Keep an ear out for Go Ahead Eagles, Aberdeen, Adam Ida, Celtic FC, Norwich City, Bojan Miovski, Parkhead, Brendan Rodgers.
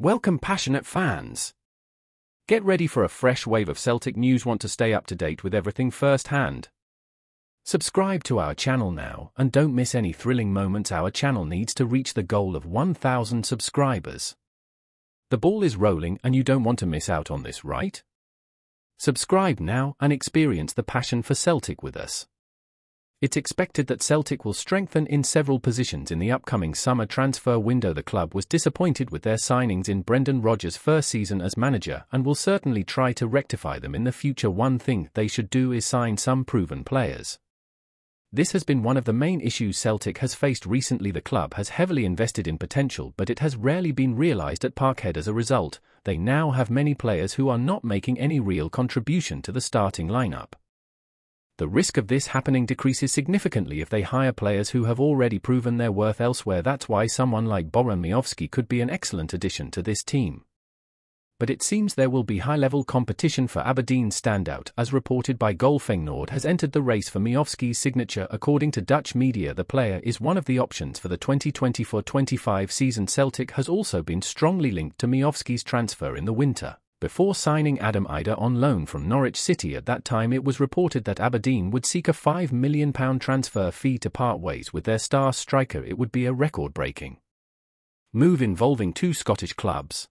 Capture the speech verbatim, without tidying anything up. Welcome, passionate fans. Get ready for a fresh wave of Celtic news. Want to stay up to date with everything firsthand? Subscribe to our channel now and don't miss any thrilling moments. Our channel needs to reach the goal of one thousand subscribers. The ball is rolling and you don't want to miss out on this, right? Subscribe now and experience the passion for Celtic with us. It's expected that Celtic will strengthen in several positions in the upcoming summer transfer window. The club was disappointed with their signings in Brendan Rodgers' first season as manager and will certainly try to rectify them in the future. One thing they should do is sign some proven players. This has been one of the main issues Celtic has faced recently. The club has heavily invested in potential, but it has rarely been realised at Parkhead. As a result, they now have many players who are not making any real contribution to the starting lineup. The risk of this happening decreases significantly if they hire players who have already proven their worth elsewhere. That's why someone like Bojan Miovski could be an excellent addition to this team. But it seems there will be high-level competition for Aberdeen standout. As reported by Go Ahead Eagles, has entered the race for Miovski's signature. According to Dutch media, the player is one of the options for the twenty twenty-four twenty-five season. Celtic has also been strongly linked to Miovski's transfer in the winter, before signing Adam Ida on loan from Norwich City. At that time, it was reported that Aberdeen would seek a five million pounds transfer fee to part ways with their star striker. It would be a record-breaking move involving two Scottish clubs.